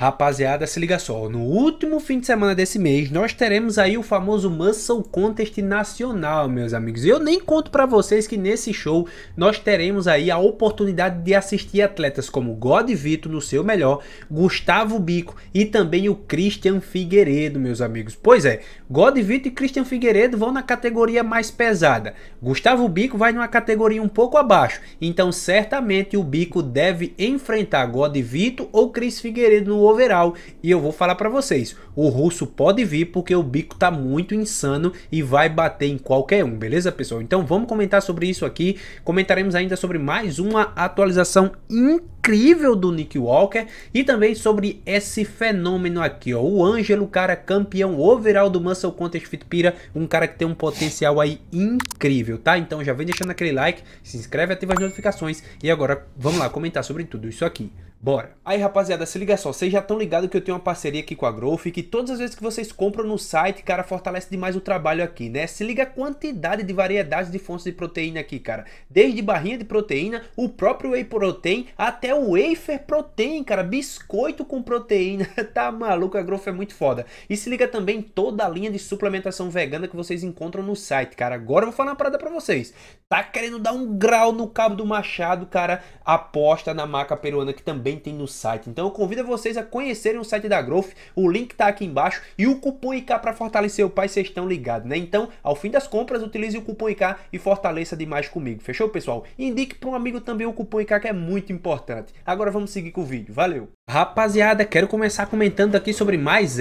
Rapaziada, se liga só, no último fim de semana desse mês, nós teremos aí o famoso Muscle Contest Nacional, meus amigos. E eu nem conto pra vocês que nesse show nós teremos aí a oportunidade de assistir atletas como Goodvito no seu melhor, Gustavo Bico e também o Christian Figueiredo, meus amigos. Pois é, Goodvito e Christian Figueiredo vão na categoria mais pesada. Gustavo Bico vai numa categoria um pouco abaixo, então certamente o Bico deve enfrentar Goodvito ou Chris Figueiredo no overall, e eu vou falar pra vocês, o russo pode vir porque o Bico tá muito insano e vai bater em qualquer um, beleza pessoal? Então vamos comentar sobre isso aqui, comentaremos ainda sobre mais uma atualização incrível do Nick Walker e também sobre esse fenômeno aqui, ó, o Ângelo, cara, campeão overall do Muscle Contest Fitpira, um cara que tem um potencial aí incrível, tá? Então já vem deixando aquele like, se inscreve, ativa as notificações e agora vamos lá comentar sobre tudo isso aqui. Bora! Aí rapaziada, se liga só, vocês já estão ligados que eu tenho uma parceria aqui com a Growth e que todas as vezes que vocês compram no site, cara, fortalece demais o trabalho aqui, né? Se liga a quantidade de variedades de fontes de proteína aqui, cara. Desde barrinha de proteína, o próprio Whey Protein, até o Wafer Protein, cara. Biscoito com proteína, tá maluco? A Growth é muito foda. E se liga também toda a linha de suplementação vegana que vocês encontram no site, cara. Agora eu vou falar uma parada pra vocês. Tá querendo dar um grau no cabo do machado, cara? Aposta na Maca Peruana que também tem no site, então eu convido vocês a conhecerem o site da Growth, o link tá aqui embaixo e o cupom IK para fortalecer o pai, vocês estão ligados, né? Então, ao fim das compras, utilize o cupom IK e fortaleça demais comigo, fechou pessoal? Indique para um amigo também o cupom IK que é muito importante. Agora vamos seguir com o vídeo, valeu! Rapaziada, quero começar comentando aqui sobre mais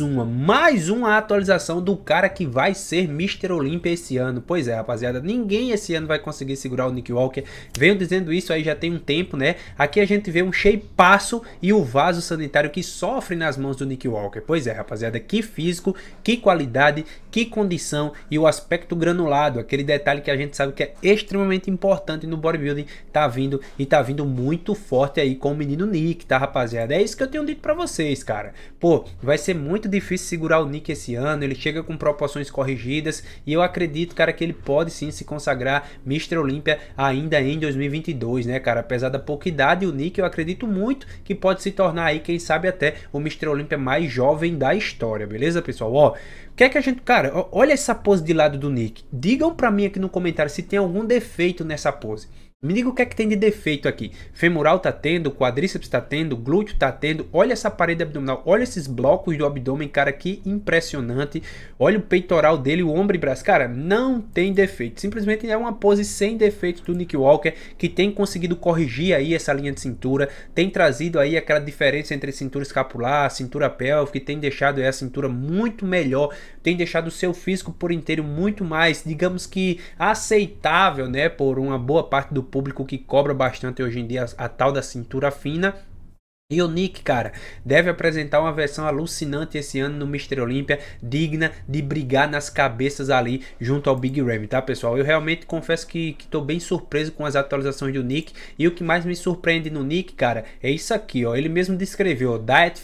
uma atualização do cara que vai ser Mister Olímpia esse ano. Pois é, rapaziada, ninguém esse ano vai conseguir segurar o Nick Walker, venho dizendo isso aí já tem um tempo, né? Aqui a gente vê um shapeaço e o vaso sanitário que sofre nas mãos do Nick Walker. Pois é, rapaziada, que físico, que qualidade, que condição e o aspecto granulado, aquele detalhe que a gente sabe que é extremamente importante no bodybuilding, tá vindo e tá vindo muito forte aí com o menino Nick, tá rapaziada? É isso que eu tenho dito pra vocês, cara. Pô, vai ser muito difícil segurar o Nick esse ano, ele chega com proporções corrigidas e eu acredito, cara, que ele pode sim se consagrar Mister Olímpia ainda em 2022, né, cara? Apesar da pouca idade, o Nick eu acredito muito que pode se tornar aí, quem sabe até o Mister Olímpia mais jovem da história, beleza pessoal? Ó, o que é que a gente, cara, olha essa pose de lado do Nick, digam pra mim aqui no comentário se tem algum defeito nessa pose. Me diga o que é que tem de defeito aqui. Femoral tá tendo, quadríceps tá tendo, glúteo tá tendo. Olha essa parede abdominal, olha esses blocos do abdômen, cara, que impressionante. Olha o peitoral dele, o ombro e braço. Cara, não tem defeito. Simplesmente é uma pose sem defeito do Nick Walker, que tem conseguido corrigir aí essa linha de cintura, tem trazido aí aquela diferença entre cintura escapular, cintura pélvica, que tem deixado aí a cintura muito melhor, tem deixado o seu físico por inteiro muito mais, digamos que aceitável, né, por uma boa parte do público que cobra bastante hoje em dia a tal da cintura fina. E o Nick, cara, deve apresentar uma versão alucinante esse ano no Mister Olímpia, digna de brigar nas cabeças ali junto ao Big Ram, tá pessoal? Eu realmente confesso que tô bem surpreso com as atualizações do Nick, e o que mais me surpreende no Nick, cara, é isso aqui, ó, ele mesmo descreveu, ó, Diet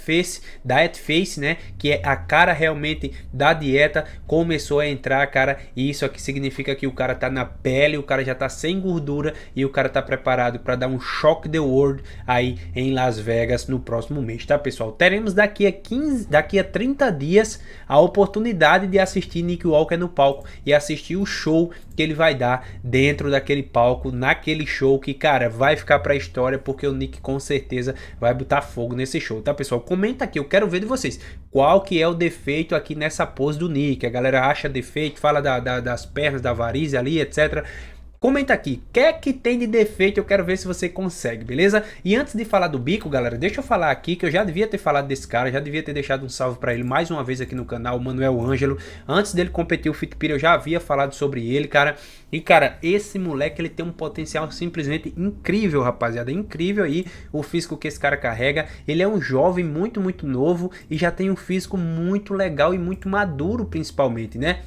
Face, né, que é a cara realmente da dieta, começou a entrar, cara, e isso aqui significa que o cara tá na pele, o cara já tá sem gordura, e o cara tá preparado pra dar um shock the world aí em Las Vegas no próximo mês, tá pessoal? Teremos daqui a 30 dias a oportunidade de assistir Nick Walker no palco e assistir o show que ele vai dar dentro daquele palco, naquele show que, cara, vai ficar pra história, porque o Nick com certeza vai botar fogo nesse show, tá pessoal? Comenta aqui, eu quero ver de vocês qual que é o defeito aqui nessa pose do Nick. A galera acha defeito, fala das pernas, da variz ali, etc. Comenta aqui, o que é que tem de defeito, eu quero ver se você consegue, beleza? E antes de falar do Bico, galera, deixa eu falar aqui que eu já devia ter falado desse cara, já devia ter deixado um salve pra ele mais uma vez aqui no canal, o Manuel Ângelo. Antes dele competir o Fitpira, eu já havia falado sobre ele, cara. E, cara, esse moleque, ele tem um potencial simplesmente incrível, rapaziada. Incrível aí o físico que esse cara carrega. Ele é um jovem muito, muito novo e já tem um físico muito legal e muito maduro, principalmente, né?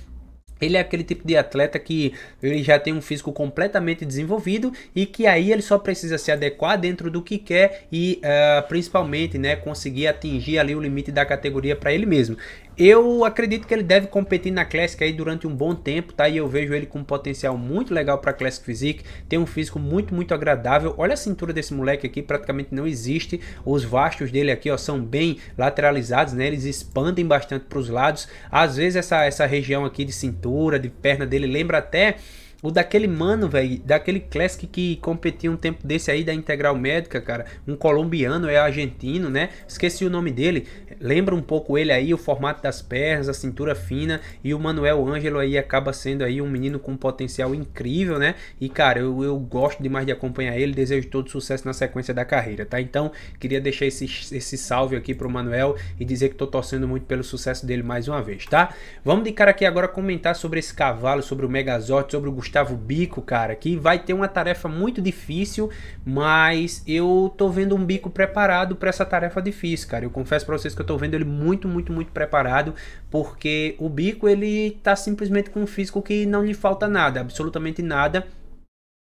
Ele é aquele tipo de atleta que ele já tem um físico completamente desenvolvido e que aí ele só precisa se adequar dentro do que quer e principalmente, né, conseguir atingir ali o limite da categoria para ele mesmo. Eu acredito que ele deve competir na Classic aí durante um bom tempo, tá? E eu vejo ele com um potencial muito legal para Classic Physique. Tem um físico muito, muito agradável. Olha a cintura desse moleque aqui, praticamente não existe. Os vastos dele aqui, ó, são bem lateralizados, né? Eles expandem bastante para os lados. Às vezes essa região aqui de cintura, de perna dele, lembra até... o daquele mano, velho, daquele Classic que competia um tempo desse aí da Integral Médica, cara. Um colombiano, é argentino, né? Esqueci o nome dele. Lembra um pouco ele aí, o formato das pernas, a cintura fina. E o Manuel Ângelo aí acaba sendo aí um menino com um potencial incrível, né? E, cara, eu gosto demais de acompanhar ele. Desejo todo sucesso na sequência da carreira, tá? Então, queria deixar esse salve aqui pro Manuel e dizer que tô torcendo muito pelo sucesso dele mais uma vez, tá? Vamos de cara aqui agora comentar sobre esse cavalo, sobre o Megazord, sobre o Gustavo Bico, cara, que vai ter uma tarefa muito difícil, mas eu tô vendo um Bico preparado pra essa tarefa difícil, cara. Eu confesso pra vocês que eu tô vendo ele muito, muito, muito preparado, porque o Bico, ele tá simplesmente com um físico que não lhe falta nada, absolutamente nada.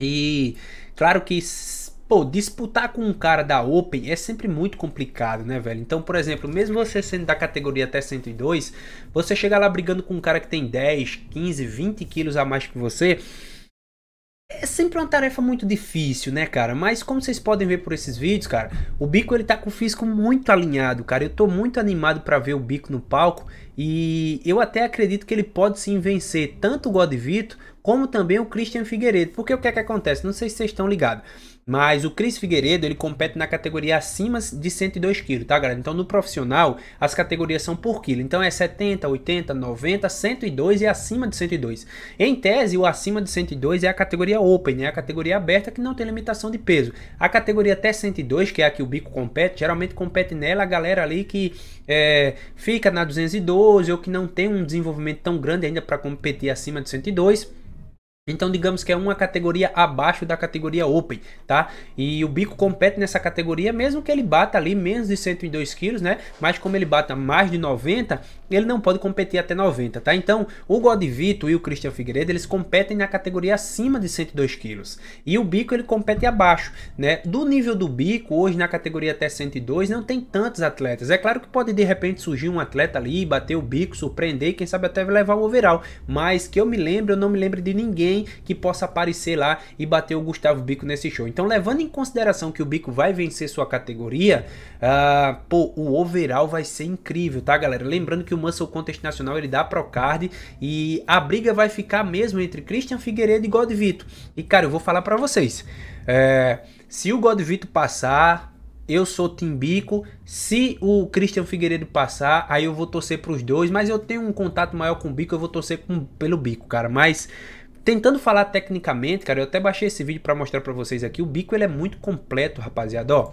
E claro que... pô, disputar com um cara da Open é sempre muito complicado, né, velho? Então, por exemplo, mesmo você sendo da categoria até 102, você chegar lá brigando com um cara que tem 10, 15, 20 quilos a mais que você... é sempre uma tarefa muito difícil, né, cara? Mas como vocês podem ver por esses vídeos, cara, o Bico, ele tá com o físico muito alinhado, cara. Eu tô muito animado pra ver o Bico no palco e eu até acredito que ele pode sim vencer tanto o Goodvito como também o Christian Figueiredo. Porque o que é que acontece? Não sei se vocês estão ligados, mas o Chris Figueiredo, ele compete na categoria acima de 102 kg, tá, galera? Então, no profissional, as categorias são por quilo. Então, é 70, 80, 90, 102 e acima de 102. Em tese, o acima de 102 é a categoria Open, né? A categoria aberta que não tem limitação de peso. A categoria até 102, que é a que o Bico compete, geralmente compete nela a galera ali que fica na 212 ou que não tem um desenvolvimento tão grande ainda para competir acima de 102. Então, digamos que é uma categoria abaixo da categoria Open, tá? E o Bico compete nessa categoria, mesmo que ele bata ali menos de 102 quilos, né? Mas como ele bata mais de 90, ele não pode competir até 90, tá? Então, o Goodvito e o Christian Figueiredo, eles competem na categoria acima de 102 quilos. E o Bico, ele compete abaixo, né? Do nível do Bico, hoje na categoria até 102, não tem tantos atletas. É claro que pode, de repente, surgir um atleta ali, bater o Bico, surpreender, quem sabe até levar o overall. Mas que eu me lembro, eu não me lembro de ninguém que possa aparecer lá e bater o Gustavo Bico nesse show. Então, levando em consideração que o Bico vai vencer sua categoria, pô, o overall vai ser incrível, tá, galera? Lembrando que o Muscle Contest Nacional, ele dá pro card e a briga vai ficar mesmo entre Christian Figueiredo e Goodvito. E, cara, eu vou falar pra vocês, se o Goodvito passar... eu sou Tim Bico. Se o Christian Figueiredo passar, aí eu vou torcer pros dois, mas eu tenho um contato maior com o Bico, eu vou torcer pelo Bico, cara. Mas... tentando falar tecnicamente, cara, eu até baixei esse vídeo pra mostrar pra vocês aqui. O Bico, ele é muito completo, rapaziada, ó.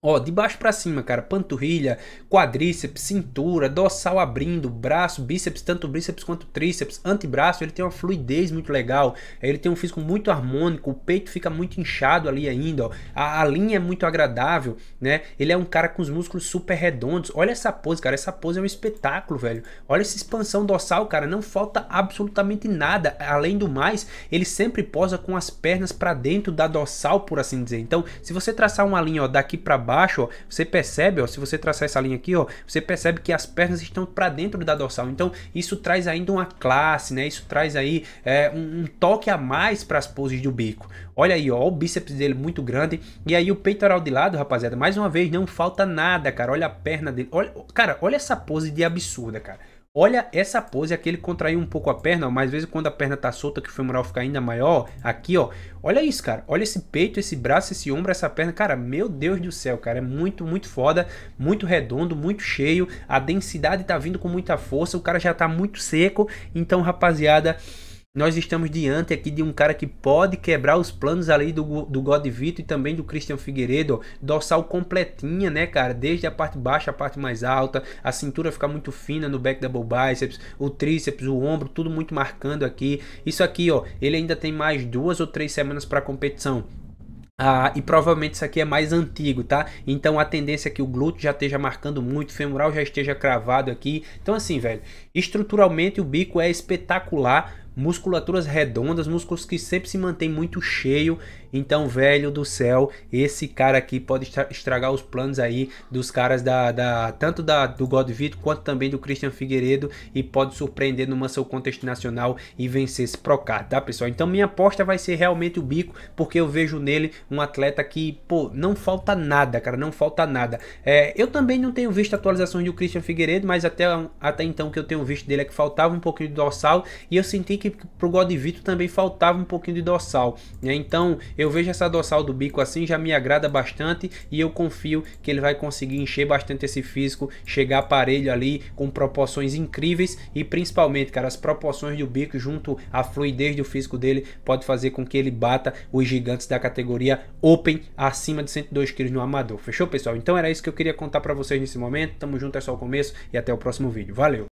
Ó, de baixo pra cima, cara, panturrilha, quadríceps, cintura, dorsal abrindo, braço, bíceps, tanto bíceps quanto tríceps, antebraço, ele tem uma fluidez muito legal, ele tem um físico muito harmônico, o peito fica muito inchado ali ainda, ó, a linha é muito agradável, né, ele é um cara com os músculos super redondos, olha essa pose, cara, essa pose é um espetáculo, velho, olha essa expansão dorsal, cara, não falta absolutamente nada, além do mais, ele sempre posa com as pernas pra dentro da dorsal, por assim dizer. Então, se você traçar uma linha, ó, daqui pra baixo, ó, você percebe, ó, se você traçar essa linha aqui, ó, você percebe que as pernas estão para dentro da dorsal. Então isso traz ainda uma classe, né? Isso traz aí um toque a mais para as poses do Bico. Olha aí, ó, o bíceps dele muito grande e aí o peitoral de lado, rapaziada. Mais uma vez, não falta nada, cara. Olha a perna dele. Olha, cara, olha essa pose de absurda, cara. Olha essa pose, aqui ele contraiu um pouco a perna, ó, mas às vezes quando a perna tá solta, que o femoral fica ainda maior, aqui, ó, olha isso, cara, olha esse peito, esse braço, esse ombro, essa perna, cara, meu Deus do céu, cara, é muito, muito foda, muito redondo, muito cheio, a densidade tá vindo com muita força, o cara já tá muito seco, então, rapaziada... nós estamos diante aqui de um cara que pode quebrar os planos ali do Goodvito e também do Christian Figueiredo. Dorsal completinha, né, cara? Desde a parte baixa, a parte mais alta. A cintura fica muito fina no back double biceps, o tríceps, o ombro, tudo muito marcando aqui. Isso aqui, ó, ele ainda tem mais 2 ou 3 semanas para competição. Ah, e provavelmente isso aqui é mais antigo, tá? Então a tendência é que o glúteo já esteja marcando muito, o femoral já esteja cravado aqui. Então assim, velho, estruturalmente o Bico é espetacular, musculaturas redondas, músculos que sempre se mantém muito cheio. Então, velho do céu, esse cara aqui pode estragar os planos aí dos caras tanto do Goodvito quanto também do Christian Figueiredo, e pode surpreender no Muscle Contest Nacional e vencer esse Procard, tá, pessoal? Então minha aposta vai ser realmente o Bico, porque eu vejo nele um atleta que, pô, não falta nada, cara, não falta nada. Eu também não tenho visto atualizações do Christian Figueiredo, mas até então que eu tenho visto dele é que faltava um pouquinho de dorsal, e eu senti que pro Goodvito também faltava um pouquinho de dorsal, né? Então eu vejo essa dorsal do Bico assim, já me agrada bastante, e eu confio que ele vai conseguir encher bastante esse físico, chegar parelho ali com proporções incríveis, e principalmente, cara, as proporções do Bico junto à fluidez do físico dele pode fazer com que ele bata os gigantes da categoria Open acima de 102 kg no amador. Fechou, pessoal? Então era isso que eu queria contar pra vocês nesse momento. Tamo junto, é só o começo, e até o próximo vídeo. Valeu!